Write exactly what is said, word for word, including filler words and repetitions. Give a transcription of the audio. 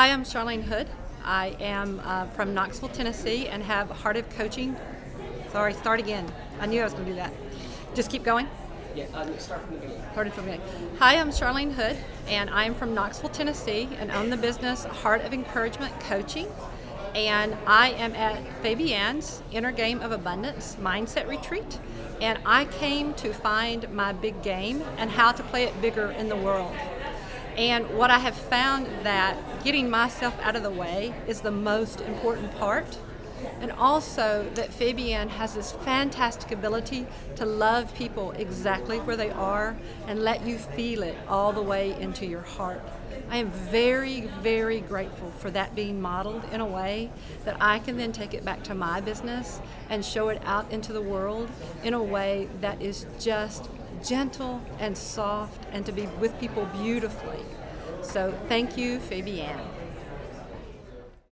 Hi, I'm Charlaine Hood. I am uh, from Knoxville, Tennessee, and have Heart of Coaching. Sorry, start again. I knew I was going to do that. Just keep going. Yeah, um, start from the beginning. Start from the beginning. Hi, I'm Charlaine Hood, and I'm from Knoxville, Tennessee, and own the business Heart of Encouragement Coaching. And I am at Fabienne's Inner Game of Abundance Mindset Retreat, and I came to find my big game and how to play it bigger in the world. And what I have found that getting myself out of the way is the most important part, and also that Fabienne has this fantastic ability to love people exactly where they are and let you feel it all the way into your heart. I am very, very grateful for that being modeled in a way that I can then take it back to my business and show it out into the world in a way that is just gentle and soft, and to be with people beautifully. So thank you, Fabienne.